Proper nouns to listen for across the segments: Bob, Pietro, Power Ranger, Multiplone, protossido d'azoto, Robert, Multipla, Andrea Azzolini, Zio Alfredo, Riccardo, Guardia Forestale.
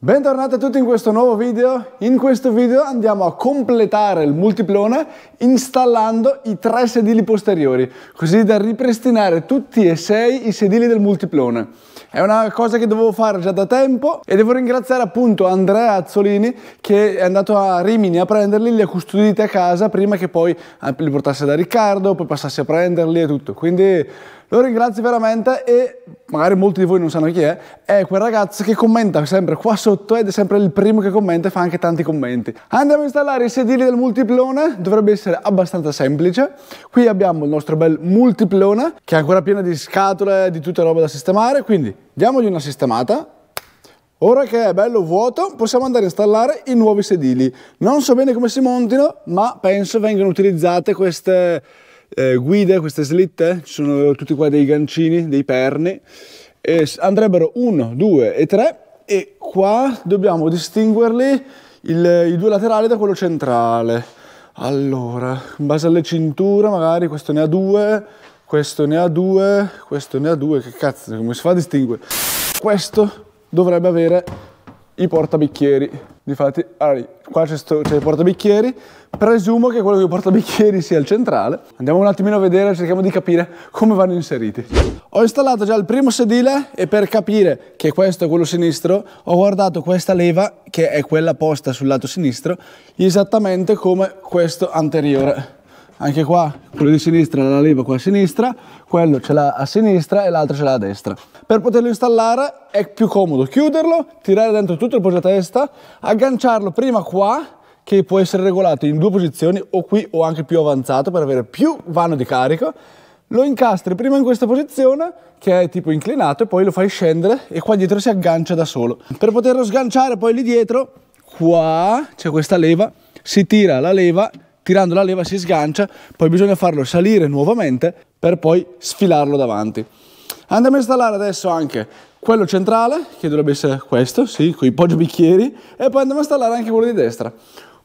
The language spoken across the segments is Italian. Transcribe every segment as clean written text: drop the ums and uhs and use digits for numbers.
Bentornati a tutti in questo nuovo video. In questo video andiamo a completare il multiplone installando i 3 sedili posteriori, così da ripristinare tutti e 6 i sedili del multiplone. È una cosa che dovevo fare già da tempo e devo ringraziare appunto Andrea Azzolini che è andato a Rimini a prenderli, li ha custoditi a casa prima che poi li portasse da Riccardo, poi passasse a prenderli e tutto. Quindi lo ringrazio veramente e magari molti di voi non sanno chi è quel ragazzo che commenta sempre qua sotto ed è sempre il primo che commenta e fa anche tanti commenti. Andiamo a installare i sedili del multiplone, dovrebbe essere abbastanza semplice. Qui abbiamo il nostro bel multiplone che è ancora pieno di scatole, di tutta roba da sistemare, quindi diamogli una sistemata. Ora che è bello vuoto possiamo andare a installare i nuovi sedili. Non so bene come si montino, ma penso vengano utilizzate queste guide, queste slitte, ci sono tutti qua dei gancini, dei perni, e andrebbero 1, 2 e 3 e qua dobbiamo distinguerli i due laterali da quello centrale. Allora, in base alle cinture magari questo ne ha 2, questo ne ha 2, questo ne ha 2, che cazzo, come si fa a distinguere? Questo dovrebbe avere i portabicchieri, difatti allora, qua c'è il portabicchieri, presumo che quello dei portabicchieri sia il centrale. Andiamo un attimino a vedere, cerchiamo di capire come vanno inseriti. Ho installato già il primo sedile e per capire che questo è quello sinistro ho guardato questa leva, che è quella posta sul lato sinistro, esattamente come questo anteriore. Anche qua, quello di sinistra la leva qua a sinistra, quello ce l'ha a sinistra e l'altro ce l'ha a destra. Per poterlo installare è più comodo chiuderlo, tirare dentro tutto il poggiatesta, agganciarlo prima qua, che può essere regolato in 2 posizioni, o qui o anche più avanzato per avere più vano di carico. Lo incastri prima in questa posizione, che è tipo inclinato, e poi lo fai scendere e qua dietro si aggancia da solo. Per poterlo sganciare poi lì dietro, qua c'è questa leva, si tira la leva, tirando la leva si sgancia, poi bisogna farlo salire nuovamente per poi sfilarlo davanti. Andiamo a installare adesso anche quello centrale, che dovrebbe essere questo, sì, con i poggiabicchieri, e poi andiamo a installare anche quello di destra.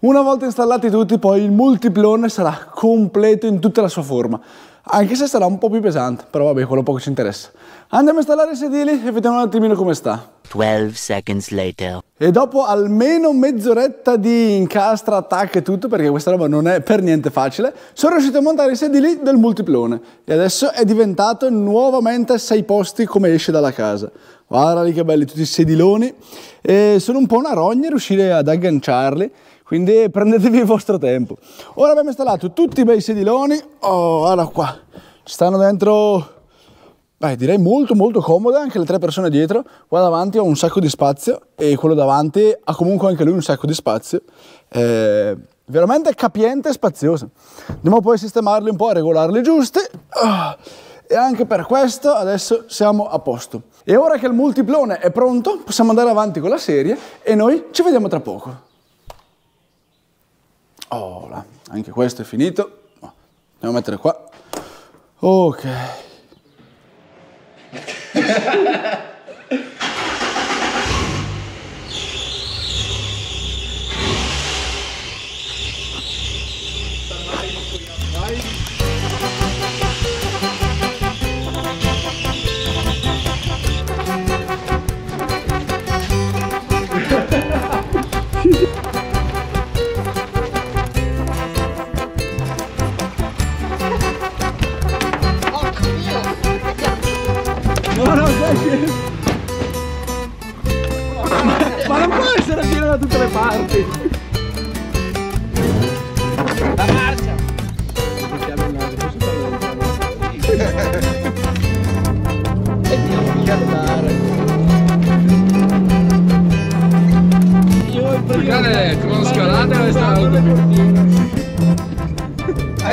Una volta installati tutti, poi il multiplone sarà completo in tutta la sua forma, anche se sarà un po' più pesante, però vabbè, quello poco ci interessa. Andiamo a installare i sedili e vediamo un attimino come sta. 12 seconds later. E dopo almeno mezz'oretta di incastra, attacca e tutto, perché questa roba non è per niente facile, sono riuscito a montare i sedili del multiplone e adesso è diventato nuovamente 6 posti come esce dalla casa. Guarda lì che belli tutti i sediloni, e sono un po' una rogna riuscire ad agganciarli, quindi prendetevi il vostro tempo. Ora abbiamo installato tutti i bei sediloni. Oh, guarda qua, ci stanno dentro, beh, direi molto comoda, anche le 3 persone dietro. Qua davanti ho un sacco di spazio e quello davanti ha comunque anche lui un sacco di spazio, veramente capiente e spazioso. Andiamo poi a sistemarli un po', a regolarli giusti, e anche per questo adesso siamo a posto. E ora che il multiplone è pronto possiamo andare avanti con la serie e noi ci vediamo tra poco. Oh, là, anche questo è finito, andiamo a mettere qua, ok. Ma non può essere pieno da tutte le parti! La marcia! E ti andare! Io il primo! Come uno scalate o è stato il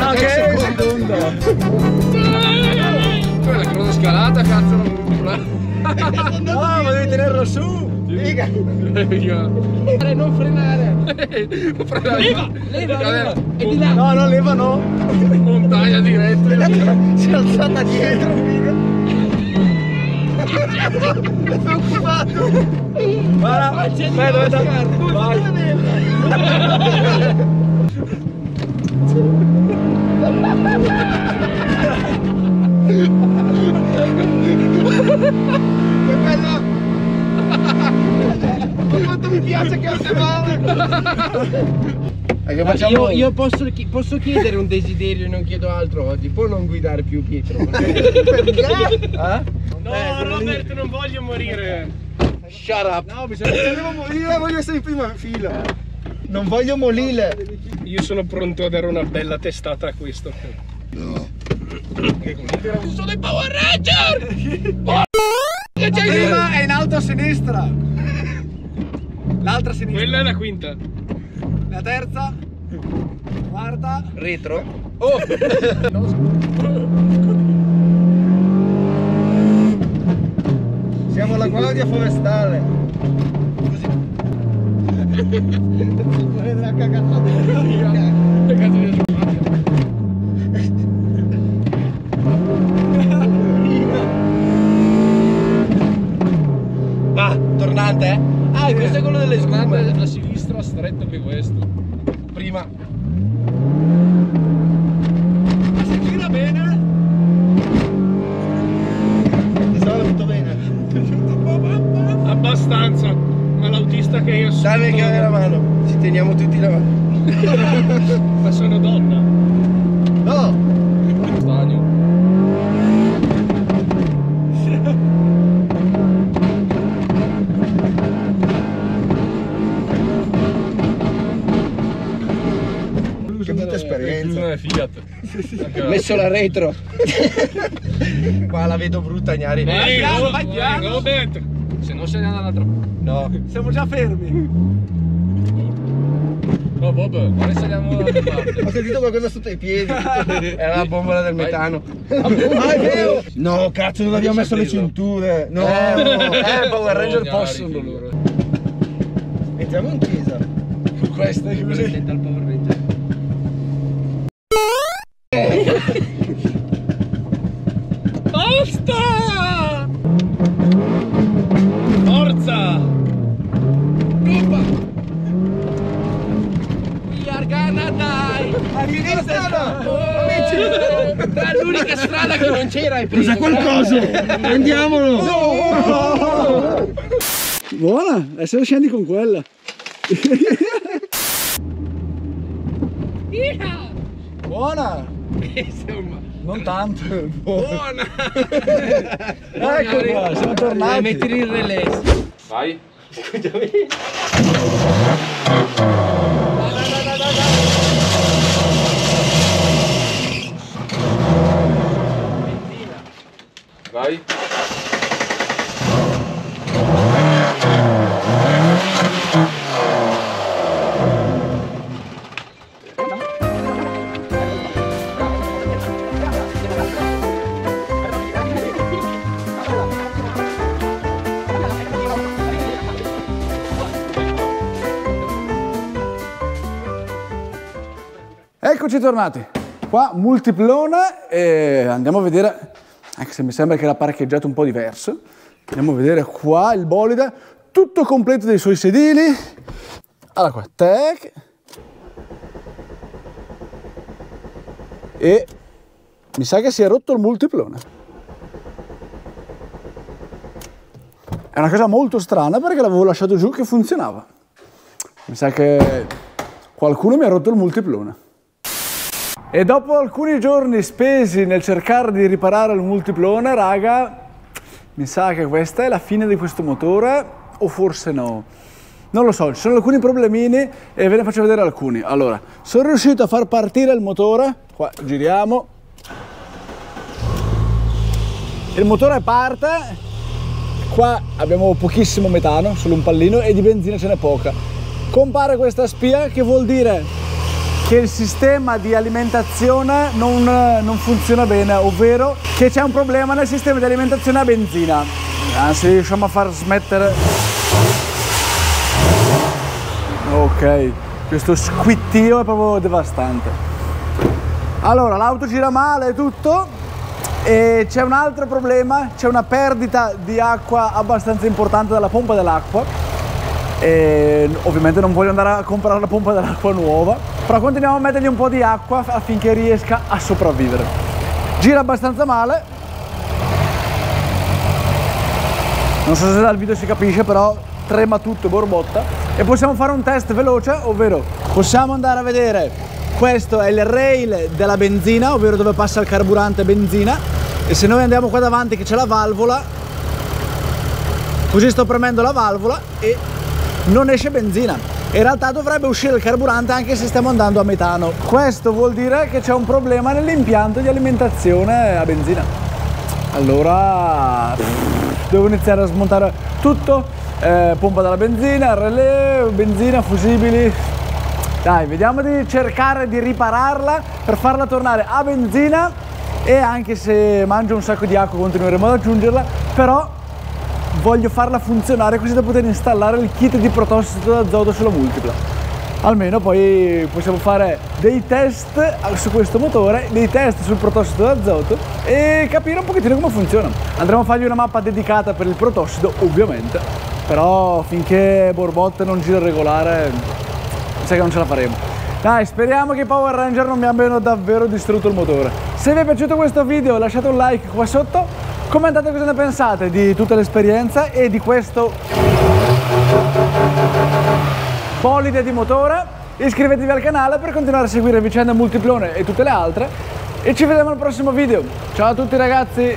no, che è il secondo! Quella che uno scalata, cazzo, non può! No, ma devi tenerlo su! Figa! Non frenare! Leva! Leva! E di là! No, no, leva no! Montagna diretta! Si è alzata dietro, figa! Mi sono occupato! Guarda! Vai, dove sta? Vai! Che bello! piace che sia male. Facciamo... Io posso chiedere un desiderio e non chiedo altro oggi. Può non guidare più Pietro? Perché? Eh? No, Robert, non voglio morire. Shut up. No, bisogna morire, voglio essere in prima fila. Non voglio morire. Io sono pronto a dare una bella testata a questo. No. Sono i Power Ranger! Porca che c'è in prima è in alto a sinistra. L'altra a sinistra. Quella è la quinta. La terza, quarta, retro. Oh! Siamo alla Guardia Forestale. Così. La cagata della va, tornante, eh? Ah, questo è quello delle sguarde a sinistra, stretto che questo. Prima. Ma si gira bene? Ti stava tutto bene? Abbastanza. Ma l'autista che io sono. Dai, che la mano. Ci teniamo tutti la mano. Ma sono donna. No! Ho messo la retro. Qua la vedo brutta, Gnari. Vai piano, Robert. Se no se ne andava dall'altra parte. No. Siamo già fermi. No, Bob, quale saliamo dall'altra parte? Ho sentito qualcosa sotto i piedi. Era la bombola del metano. Ah, è vero. No, cazzo, non abbiamo messo le cinture. No. Power Ranger possono loro. Entriamo in chiesa. Questo è così. Senta il Power Ranger. Basta! Forza! Coppa! We are gonna die! Arriva la strada! Oh! Amici! Tra l'unica strada che non c'era è presa qualcosa! Andiamolo! No! Buona! Adesso scendi con quella! Buona! Insomma, non tanto buona. Ecco qua, siamo tornati. Mettili il relè. Vai. Scusami. Vai. Eccoci tornati, qua multiplona e andiamo a vedere, anche se mi sembra che l'ha parcheggiato un po' diverso, andiamo a vedere qua il bolide, tutto completo dei suoi sedili, allora qua, tac, e mi sa che si è rotto il multiplona. È una cosa molto strana perché l'avevo lasciato giù che funzionava, mi sa che qualcuno mi ha rotto il multiplona. E dopo alcuni giorni spesi nel cercare di riparare il multiplona, raga, mi sa che questa è la fine di questo motore, o forse no. Non lo so, ci sono alcuni problemini e ve ne faccio vedere alcuni. Allora, sono riuscito a far partire il motore, qua giriamo. Il motore parte, qua abbiamo pochissimo metano, solo un pallino, e di benzina ce n'è poca. Compare questa spia, che vuol dire che il sistema di alimentazione non funziona bene, ovvero che c'è un problema nel sistema di alimentazione a benzina. Se riusciamo a far smettere... Ok, questo squittio è proprio devastante. Allora, l'auto gira male e tutto, e c'è un altro problema, c'è una perdita di acqua abbastanza importante dalla pompa dell'acqua. E ovviamente non voglio andare a comprare una pompa dell'acqua nuova, però continuiamo a mettergli un po' di acqua affinché riesca a sopravvivere. Gira abbastanza male, non so se dal video si capisce, però trema tutto e borbotta. e possiamo fare un test veloce, ovvero possiamo andare a vedere, questo è il rail della benzina, ovvero dove passa il carburante benzina, e se noi andiamo qua davanti che c'è la valvola, così sto premendo la valvola e non esce benzina. In realtà dovrebbe uscire il carburante anche se stiamo andando a metano. Questo vuol dire che c'è un problema nell'impianto di alimentazione a benzina. Allora devo iniziare a smontare tutto, pompa della benzina, relè, benzina, fusibili. Dai, vediamo di cercare di ripararla per farla tornare a benzina, e anche se mangio un sacco di acqua continueremo ad aggiungerla, però voglio farla funzionare così da poter installare il kit di protossido d'azoto sulla multipla. Almeno poi possiamo fare dei test su questo motore, dei test sul protossido d'azoto e capire un pochettino come funziona. Andremo a fargli una mappa dedicata per il protossido, ovviamente, però finché borbotte non gira regolare sai che non ce la faremo. Dai, speriamo che i Power Ranger non mi abbiano davvero distrutto il motore. Se vi è piaciuto questo video lasciate un like qua sotto, commentate cosa ne pensate di tutta l'esperienza e di questo bolide di motore, iscrivetevi al canale per continuare a seguire Vicenda Multiplone e tutte le altre, e ci vediamo al prossimo video. Ciao a tutti ragazzi!